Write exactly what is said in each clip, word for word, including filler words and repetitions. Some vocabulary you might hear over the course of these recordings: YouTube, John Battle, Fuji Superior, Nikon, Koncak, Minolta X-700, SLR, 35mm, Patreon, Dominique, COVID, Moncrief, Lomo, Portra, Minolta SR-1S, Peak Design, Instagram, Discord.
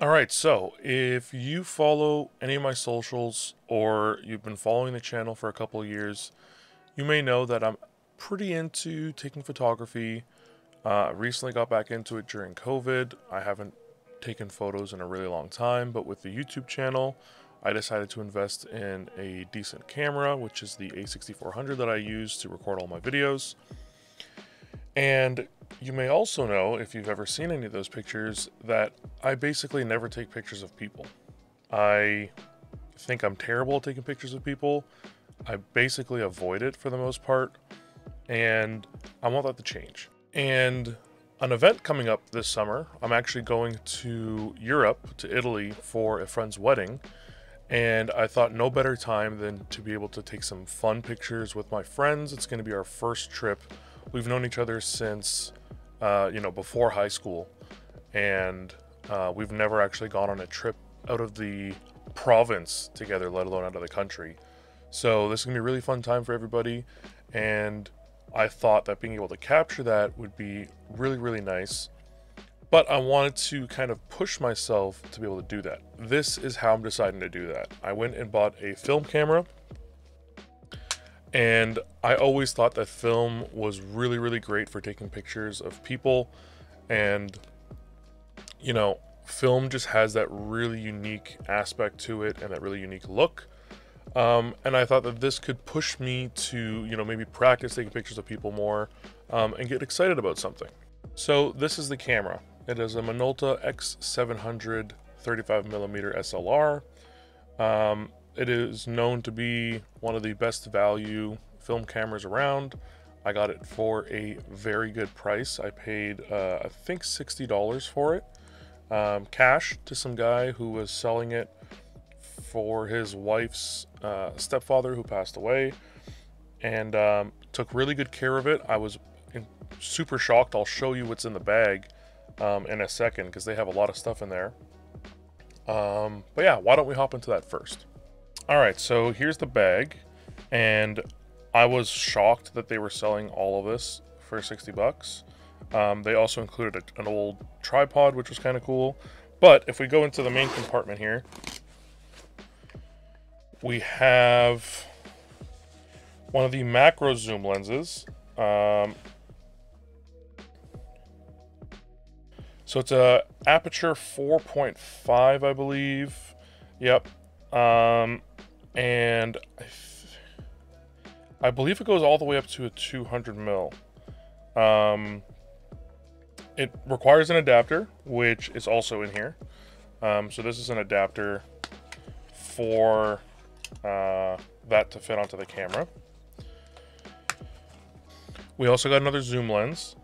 All right, so if you follow any of my socials or you've been following the channel for a couple of years, you may know that I'm pretty into taking photography. Uh, I recently got back into it during COVID. I haven't taken photos in a really long time, but with the YouTube channel, I decided to invest in a decent camera, which is the A sixty-four hundred that I use to record all my videos. And you may also know, if you've ever seen any of those pictures, that I basically never take pictures of people. I think I'm terrible at taking pictures of people. I basically avoid it for the most part, and I want that to change. And an event coming up this summer, I'm actually going to Europe, to Italy, for a friend's wedding. And I thought no better time than to be able to take some fun pictures with my friends. It's going to be our first trip. We've known each other since, uh, you know, before high school. And uh, we've never actually gone on a trip out of the province together, let alone out of the country. So this is going to be a really fun time for everybody. And I thought that being able to capture that would be really, really nice. But I wanted to kind of push myself to be able to do that. This is how I'm deciding to do that. I went and bought a film camera, and I always thought that film was really, really great for taking pictures of people. And, you know, film just has that really unique aspect to it and that really unique look. Um, and I thought that this could push me to, you know, maybe practice taking pictures of people more um, and get excited about something. So this is the camera. It is a Minolta X seven hundred thirty-five millimeter S L R. Um, it is known to be one of the best value film cameras around. I got it for a very good price. I paid, uh, I think, sixty dollars for it, um, cash, to some guy who was selling it for his wife's uh, stepfather who passed away, and um, took really good care of it. I was in, super shocked. I'll show you what's in the bag um, in a second, because they have a lot of stuff in there. Um, but yeah, why don't we hop into that first? All right, so here's the bag, and I was shocked that they were selling all of this for sixty bucks. Um, they also included a, an old tripod, which was kind of cool. But if we go into the main compartment here, we have one of the macro zoom lenses. Um, so it's a aperture four point five, I believe. Yep. Um, and I, I believe it goes all the way up to a two hundred mil. Um, it requires an adapter, which is also in here. Um, so this is an adapter for uh that to fit onto the camera. We also got another zoom lens.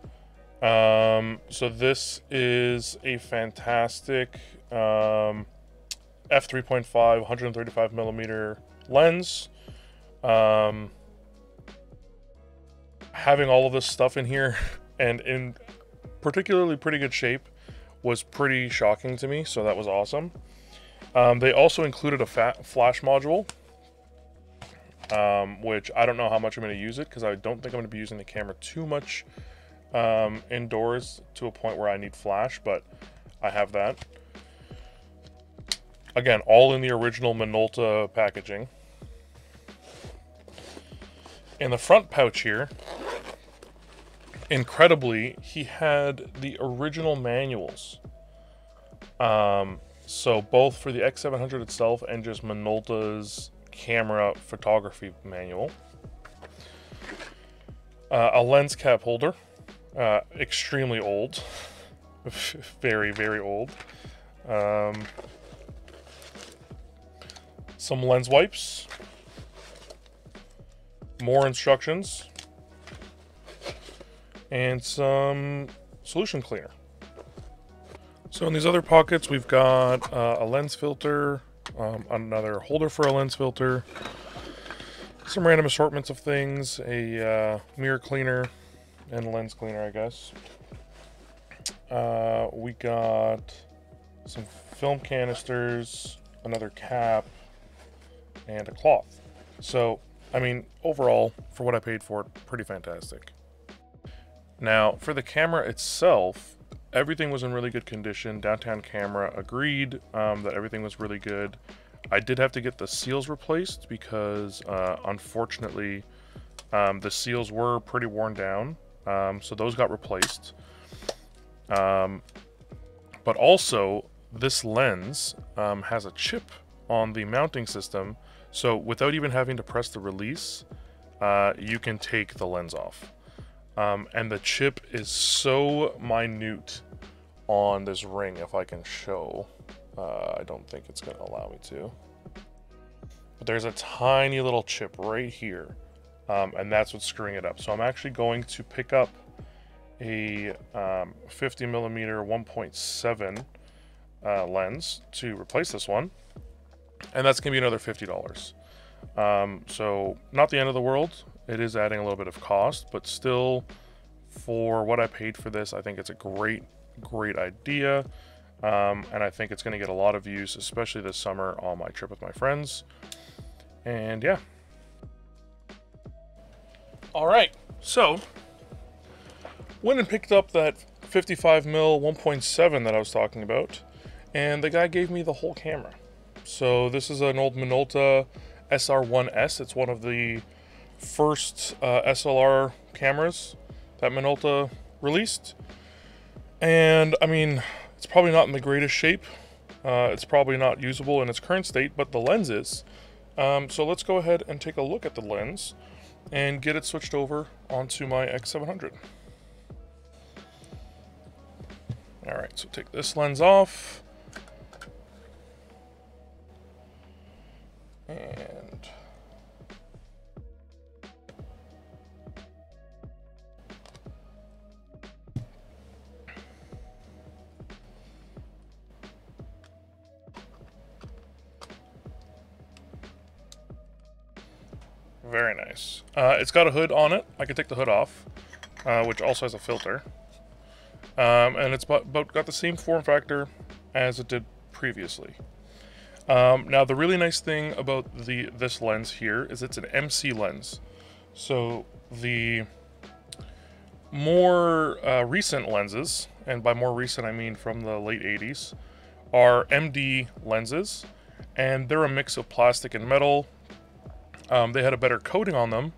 Um so this is a fantastic um f three point five one thirty-five millimeter lens. Um having all of this stuff in here and in particularly pretty good shape was pretty shocking to me, so that was awesome. Um, they also included a fat flash module, um, which I don't know how much I'm going to use it, because I don't think I'm going to be using the camera too much um, indoors to a point where I need flash, but I have that. Again, all in the original Minolta packaging. In the front pouch here, incredibly, he had the original manuals. Um... So both for the X seven hundred itself and just Minolta's camera photography manual. Uh, a lens cap holder, uh, extremely old, very, very old. Um, some lens wipes, more instructions, and some solution cleaner. So in these other pockets, we've got uh, a lens filter, um, another holder for a lens filter, some random assortments of things, a uh, mirror cleaner and lens cleaner, I guess. Uh, we got some film canisters, another cap, and a cloth. So, I mean, overall, for what I paid for it, pretty fantastic. Now, for the camera itself, everything was in really good condition. Downtown Camera agreed um, that everything was really good. I did have to get the seals replaced because uh, unfortunately um, the seals were pretty worn down. Um, so those got replaced. Um, but also this lens um, has a chip on the mounting system. So without even having to press the release, uh, you can take the lens off. Um, and the chip is so minute on this ring, if I can show. Uh, I don't think it's going to allow me to. But there's a tiny little chip right here. Um, and that's what's screwing it up. So I'm actually going to pick up a um, fifty millimeter one point seven uh, lens to replace this one. And that's going to be another fifty dollars. Um, so not the end of the world. It is adding a little bit of cost, but still for what I paid for this, I think it's a great, great idea. Um, and I think it's going to get a lot of use, especially this summer on my trip with my friends. And yeah. All right. So went and picked up that fifty-five mil one point seven that I was talking about, and the guy gave me the whole camera. So this is an old Minolta S R one S. It's one of the first uh, S L R cameras that Minolta released. And I mean, it's probably not in the greatest shape. Uh, it's probably not usable in its current state, but the lens is. Um, so let's go ahead and take a look at the lens and get it switched over onto my X seven hundred. All right, so take this lens off. And very nice. Uh, it's got a hood on it. I can take the hood off, uh, which also has a filter. Um, and it's about got the same form factor as it did previously. Um, now the really nice thing about the this lens here is it's an M C lens. So the more uh, recent lenses, and by more recent I mean from the late eighties, are M D lenses, and they're a mix of plastic and metal. Um, they had a better coating on them,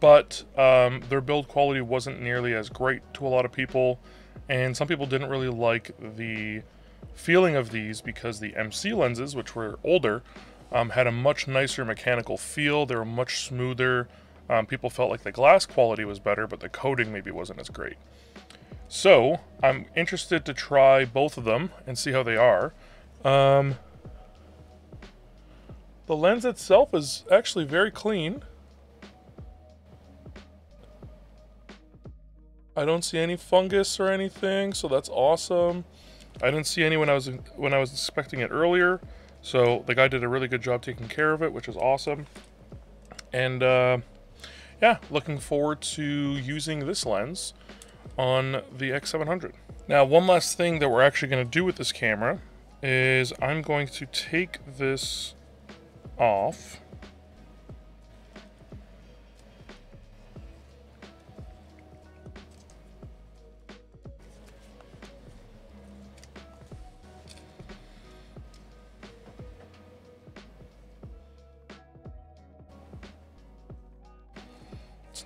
but um, their build quality wasn't nearly as great to a lot of people, and some people didn't really like the feeling of these because the M C lenses, which were older, um, had a much nicer mechanical feel. They were much smoother. Um, people felt like the glass quality was better, but the coating maybe wasn't as great. So I'm interested to try both of them and see how they are. Um, the lens itself is actually very clean. I don't see any fungus or anything, so that's awesome. I didn't see any when I was when I was inspecting it earlier, so the guy did a really good job taking care of it, which is awesome. And uh, yeah, looking forward to using this lens on the X seven hundred. Now, one last thing that we're actually going to do with this camera is I'm going to take this off.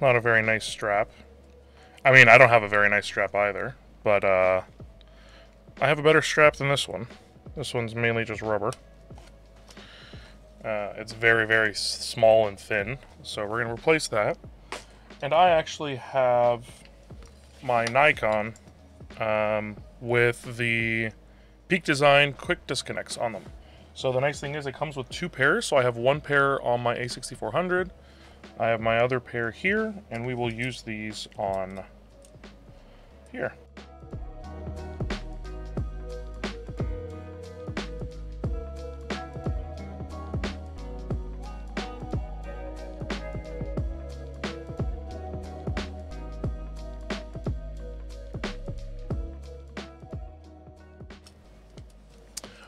Not a very nice strap. I mean, I don't have a very nice strap either, but uh, I have a better strap than this one. This one's mainly just rubber. Uh, it's very, very small and thin, so we're gonna replace that. And I actually have my Nikon um, with the Peak Design quick disconnects on them. So the nice thing is it comes with two pairs, so I have one pair on my A sixty-four hundred, I have my other pair here, and we will use these on here.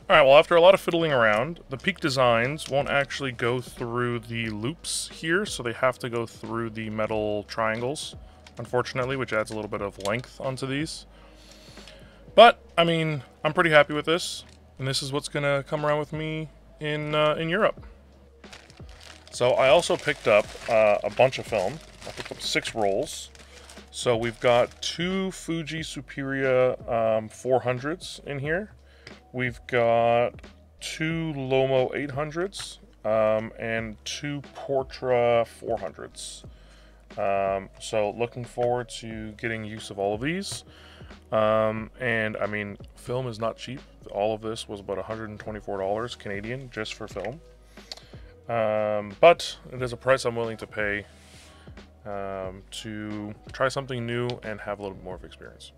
All right, well, after a lot of fiddling around, the Peak Designs won't actually go through the loops here, so they have to go through the metal triangles, unfortunately, which adds a little bit of length onto these. But, I mean, I'm pretty happy with this, and this is what's going to come around with me in, uh, in Europe. So I also picked up uh, a bunch of film. I picked up six rolls. So we've got two Fuji Superior um, four hundreds in here. We've got two Lomo eight hundreds um, and two Portra four hundreds. Um, so looking forward to getting use of all of these. Um, and I mean, film is not cheap. All of this was about one hundred twenty-four dollars Canadian just for film. Um, but it is a price I'm willing to pay um, to try something new and have a little bit more of experience.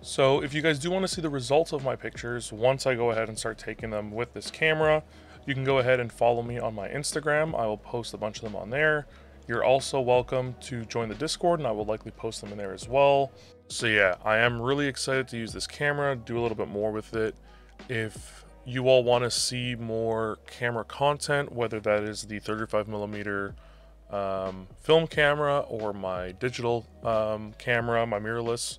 So if you guys do want to see the results of my pictures, once I go ahead and start taking them with this camera, you can go ahead and follow me on my Instagram. I will post a bunch of them on there. You're also welcome to join the Discord, and I will likely post them in there as well. So yeah, I am really excited to use this camera, do a little bit more with it. If you all want to see more camera content, whether that is the thirty-five millimeter um, film camera or my digital um, camera, my mirrorless,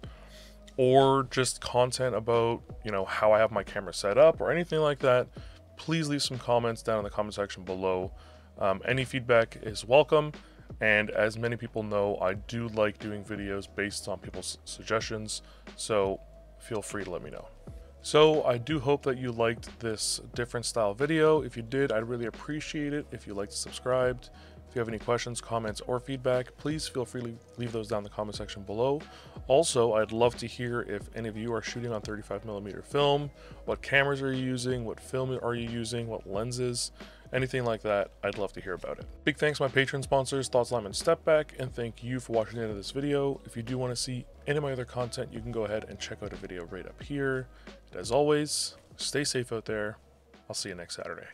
or just content about, you know, how I have my camera set up or anything like that, please leave some comments down in the comment section below. Um, any feedback is welcome. And as many people know, I do like doing videos based on people's suggestions, so feel free to let me know. So I do hope that you liked this different style video. If you did, I'd really appreciate it if you liked, subscribed. If you have any questions, comments, or feedback, please feel free to leave those down in the comment section below. Also, I'd love to hear if any of you are shooting on thirty-five millimeter film, what cameras are you using, what film are you using, what lenses, anything like that. I'd love to hear about it. Big thanks to my Patreon sponsors, Thoughts Lime and Step Back, and thank you for watching the end of this video. If you do want to see any of my other content, you can go ahead and check out a video right up here. And as always, stay safe out there. I'll see you next Saturday.